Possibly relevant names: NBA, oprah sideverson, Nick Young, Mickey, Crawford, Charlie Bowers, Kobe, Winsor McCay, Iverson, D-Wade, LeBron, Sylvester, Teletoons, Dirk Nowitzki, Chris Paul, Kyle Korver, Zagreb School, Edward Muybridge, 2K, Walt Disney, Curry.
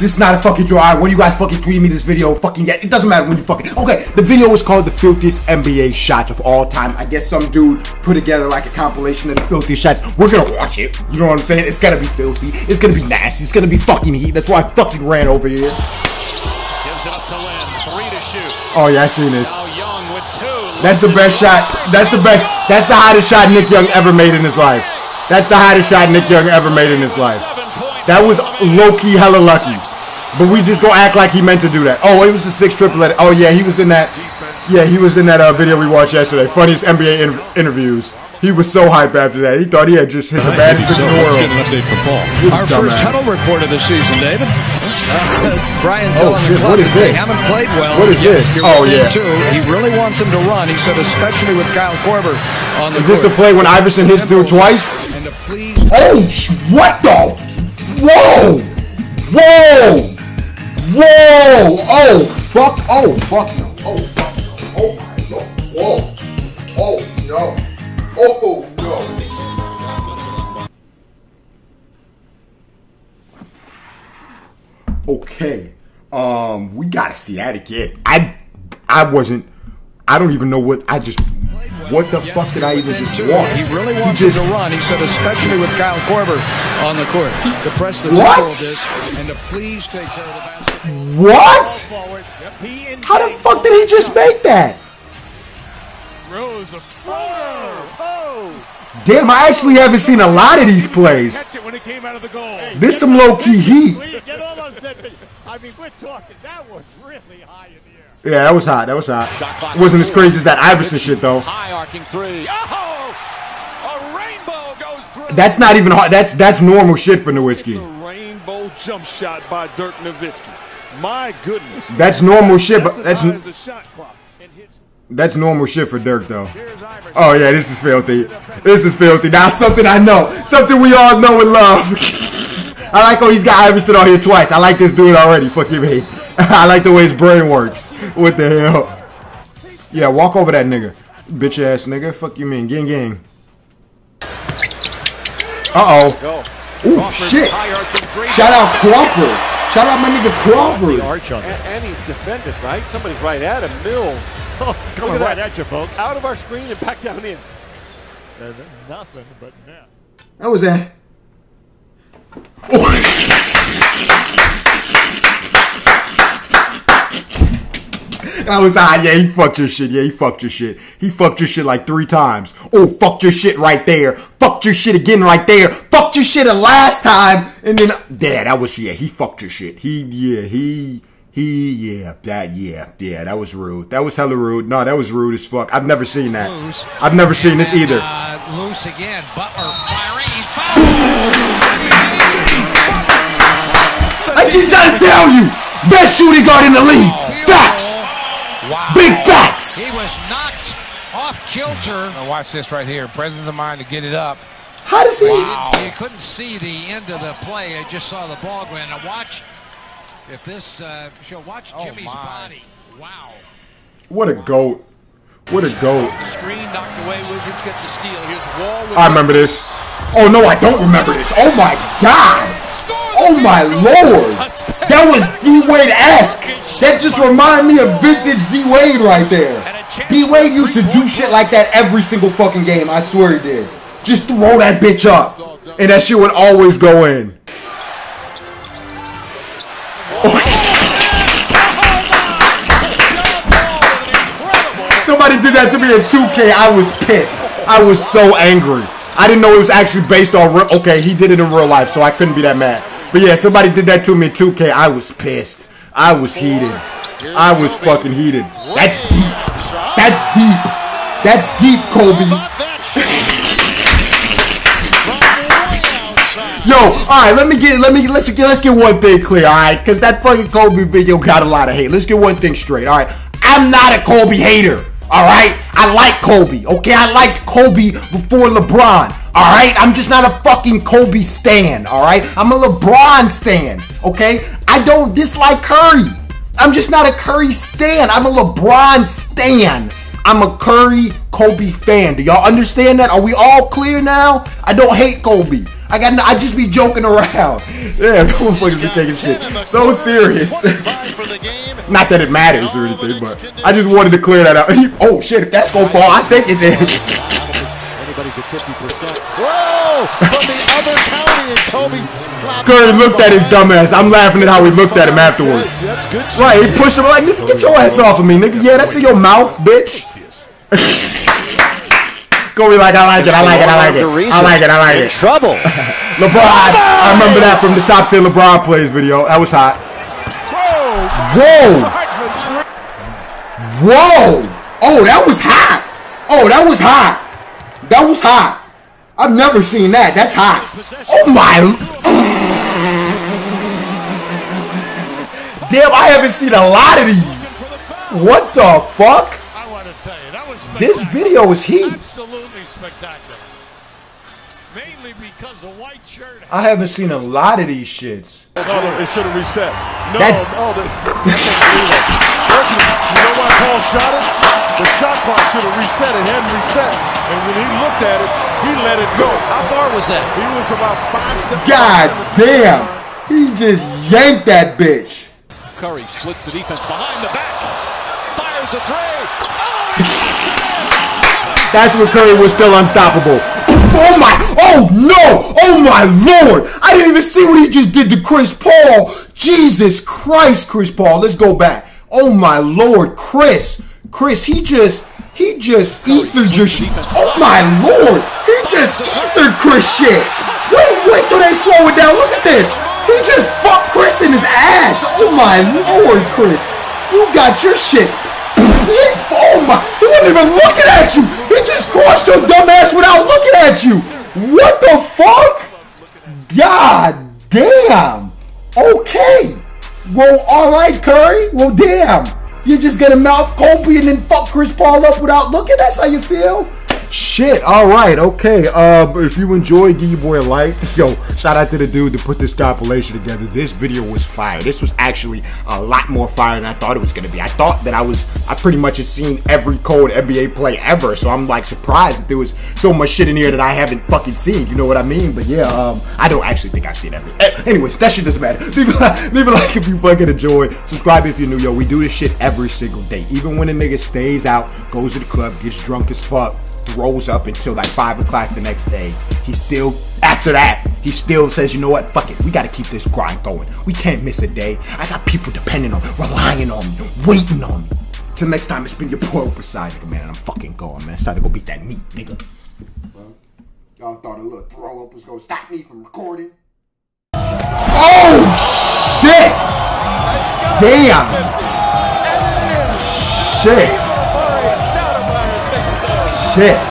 This is not a fucking draw. Alright, when you guys fucking tweeted me this video, fucking yet, it doesn't matter when you fucking. Okay, the video is called the filthiest NBA shots of all time. I guess some dude put together like a compilation of the filthiest shots. We're gonna watch it. You know what I'm saying? It's gonna be filthy. It's gonna be nasty. It's gonna be fucking heat. That's why I fucking ran over here. Gives it up to Lynn. 3 to shoot. Oh yeah, I seen this. Now Young with 2. That's the best shot. That's the best. That's the hottest shot Nick Young ever made in his life. That's the hottest shot Nick Young ever made in his life. That was low-key hella lucky. But we just gonna act like he meant to do that. Oh, it was the 6 triple-header. Oh, yeah, he was in that. Yeah, he was in that video we watched yesterday. Funniest NBA interviews. He was so hyped after that. He thought he had just hit the baddest pitch in the world. Let's get an update from Paul. Our first huddle report of the season, David. Brian telling the club they haven't played well. What is this? Oh, yeah. He really wants them to run. He said, especially with Kyle Korver on the court. Is this the play when Iverson hits through twice? Oh, what the? Whoa! Whoa! Whoa! Oh, fuck. Oh, fuck no. Oh, fuck no. Oh, my God. Whoa. Oh, no. Oh no. Okay. We gotta see that again. I don't even know what I just what the fuck did I even just watch? He really wants him to run, he said, especially with Kyle Korver on the court. To press the this and to please take care of the basket. What? How the fuck did he just make that? Damn, I actually haven't seen a lot of these plays. This is some low-key heat. Yeah, that was hot. That was hot. It wasn't as crazy as that Iverson shit, though. That's not even hard. That's normal shit for Nowitzki. Rainbow jump shot by Dirk Nowitzki. My goodness. That's normal shit, but that's the shot clock. That's normal shit for Dirk, though. Oh, yeah, this is filthy. This is filthy. Now, something I know. Something we all know and love. I like how he's got Iverson on here twice. I like this dude already. Fuck you, man. I like the way his brain works. What the hell? Yeah, walk over that nigga. Bitch-ass nigga. Fuck you, man. Gang, gang. Uh-oh. Oh, shit. Shout out Crawford. Shout out my nigga Crawford. And he's defended, right? Somebody's right at him. Mills. Coming right at you, folks. Out of our screen and back down in. There's nothing but net. That was that. That was hot. Yeah, he fucked your shit. Yeah, he fucked your shit. He fucked your shit like 3 times. Oh, fucked your shit right there. Fucked your shit again right there. Fucked your shit the last time. And then, yeah, that was, yeah, he fucked your shit. Yeah, that was rude. That was hella rude. No, that was rude as fuck. I've never seen that. I've never seen this either. Loose again. Butler firing. He's fouled. I keep trying to tell you. Best shooting guard in the league. Facts. Wow. Big facts. He was knocked off kilter. Now watch this right here. Presence of mind to get it up. How does he? Wow. You couldn't see the end of the play. I just saw the ball go in. Now watch. If this show, watch Jimmy's body. Wow. What a goat. What a goat. The screen knocked away. Wizards get the steal. Here's Wall. I remember this. Oh, no, I don't remember this. Oh, my God. Oh, my Lord. That was D-Wade-esque. That just reminded me of vintage D-Wade right there. D-Wade used to do shit like that every single fucking game. I swear he did. Just throw that bitch up. And that shit would always go in. Somebody did that to me in 2K. I was pissed. I was so angry. I didn't know it was actually based on real. Okay, he did it in real life, so I couldn't be that mad. But yeah, somebody did that to me in 2K. I was pissed. I was heated. I was fucking heated. That's deep. That's deep. That's deep, Kobe. Yo, all right, let's get one thing clear, all right? Because that fucking Kobe video got a lot of hate. Let's get one thing straight, all right? I'm not a Kobe hater, all right? I like Kobe, okay? I liked Kobe before LeBron, all right? I'm just not a fucking Kobe stan, all right? I'm a LeBron stan, okay? I don't dislike Curry. I'm just not a Curry stan. I'm a LeBron stan. I'm a Curry Kobe fan. Do y'all understand that? Are we all clear now? I don't hate Kobe. I just be joking around. Yeah, no one be taking shit so serious. Not that it matters or anything, but I just wanted to clear that out. Oh shit, if that's gonna fall, I take it then. Everybody's at 50%. Whoa! From the other county, and Kobe's slapped. Curry looked at his dumbass. I'm laughing at how he looked at him afterwards. Right, he pushed him like, nigga, get your ass off of me, nigga. Yeah, that's in your mouth, bitch. Kobe like, I like it. In trouble. LeBron, I remember that from the top 10 LeBron plays video. That was hot. Whoa. Whoa. Oh, that was hot. Oh, that was hot. That was hot. I've never seen that. That's hot. Oh my. Damn, I haven't seen a lot of these. What the fuck? This video is heat. Absolutely spectacular. Mainly because a white shirt. I haven't seen a lot of these shits. It should have reset. No, that's. Oh, you know why Paul shot it? The shot clock should have reset. It hadn't reset. And when he looked at it, he let it go. How far was that? He was about 5 steps. God damn. He just yanked that bitch. Curry splits the defense behind the back. Fires a three. That's when Curry was still unstoppable. Oh my, oh no, oh my lord. I didn't even see what he just did to Chris Paul. Jesus Christ, Chris Paul. Let's go back. Oh my lord, Chris, he just ethered your shit. Oh my lord, he just ethered Chris shit. Wait till they slow it down. Look at this. He just fucked Chris in his ass. Oh my lord, Chris. You got your shit. Oh my, he wasn't even looking at you. He just crossed your dumb ass without looking at you. What the fuck? God damn. Okay. Well, alright, Curry. Well, damn. You just gonna mouth Kobe and then fuck Chris Paul up without looking? That's how you feel? Shit. Alright. Okay. If you enjoyed, give your boy a like. Yo, shout out to the dude that put this compilation together. This video was fire. This was actually a lot more fire than I thought it was going to be. I thought that I pretty much had seen every cold NBA play ever. So I'm like surprised that there was so much shit in here that I haven't fucking seen. You know what I mean? But yeah, I don't actually think I've seen everything. Anyways, that shit doesn't matter. Leave a like if you fucking enjoyed. Subscribe if you're new. Yo, we do this shit every single day. Even when a nigga stays out, goes to the club, gets drunk as fuck, rolls up until like 5 o'clock the next day, he still, after that, he still says, you know what, fuck it, we gotta keep this grind going. We can't miss a day. I got people depending on me, relying on me, waiting on me. Till next time, it's been your boy Oprah, man, and I'm fucking going, man. It's time to go beat that meat, nigga. Well, y'all thought a little throw up was gonna stop me from recording. Oh shit! Damn! Shit! Shit!